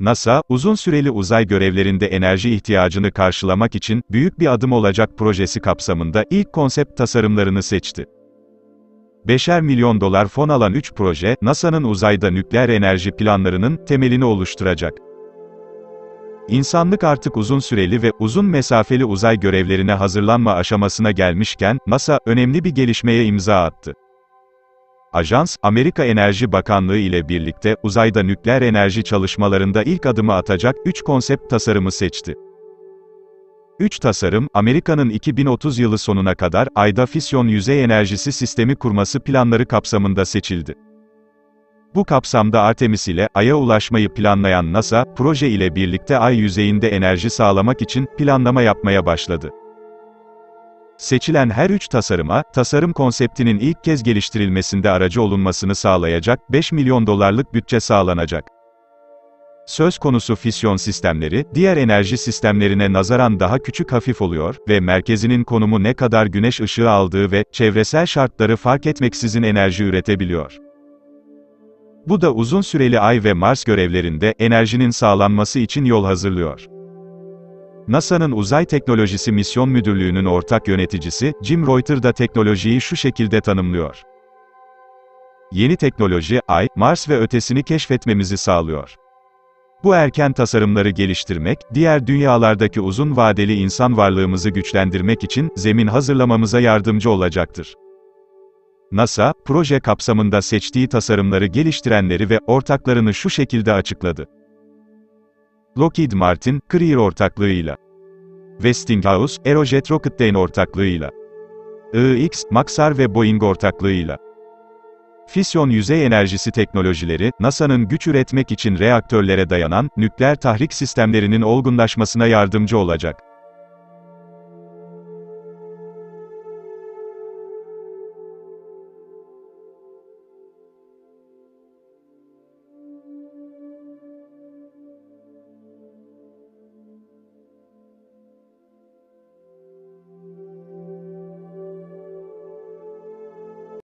NASA, uzun süreli uzay görevlerinde enerji ihtiyacını karşılamak için büyük bir adım olacak projesi kapsamında ilk konsept tasarımlarını seçti. 5'er milyon dolar fon alan 3 proje, NASA'nın uzayda nükleer enerji planlarının temelini oluşturacak. İnsanlık artık uzun süreli ve uzun mesafeli uzay görevlerine hazırlanma aşamasına gelmişken, NASA, önemli bir gelişmeye imza attı. Ajans, Amerika Enerji Bakanlığı ile birlikte, uzayda nükleer enerji çalışmalarında ilk adımı atacak 3 konsept tasarımı seçti. 3 tasarım, Amerika'nın 2030 yılı sonuna kadar, Ay'da fisyon yüzey enerjisi sistemi kurması planları kapsamında seçildi. Bu kapsamda Artemis ile Ay'a ulaşmayı planlayan NASA, proje ile birlikte Ay yüzeyinde enerji sağlamak için planlama yapmaya başladı. Seçilen her 3 tasarıma, tasarım konseptinin ilk kez geliştirilmesinde aracı olunmasını sağlayacak, 5 milyon dolarlık bütçe sağlanacak. Söz konusu fisyon sistemleri, diğer enerji sistemlerine nazaran daha küçük hafif oluyor ve merkezinin konumu ne kadar güneş ışığı aldığı ve çevresel şartları fark etmeksizin enerji üretebiliyor. Bu da uzun süreli Ay ve Mars görevlerinde enerjinin sağlanması için yol hazırlıyor. NASA'nın Uzay Teknolojisi Misyon Müdürlüğü'nün ortak yöneticisi, Jim Reuter da teknolojiyi şu şekilde tanımlıyor. Yeni teknoloji, Ay, Mars ve ötesini keşfetmemizi sağlıyor. Bu erken tasarımları geliştirmek, diğer dünyalardaki uzun vadeli insan varlığımızı güçlendirmek için, zemin hazırlamamıza yardımcı olacaktır. NASA, proje kapsamında seçtiği tasarımları geliştirenleri ve ortaklarını şu şekilde açıkladı. Lockheed Martin, Creer ortaklığıyla. Westinghouse, Aerojet Rocketdyne ortaklığıyla. Maxar ve Boeing ortaklığıyla. Fisyon yüzey enerjisi teknolojileri, NASA'nın güç üretmek için reaktörlere dayanan, nükleer tahrik sistemlerinin olgunlaşmasına yardımcı olacak.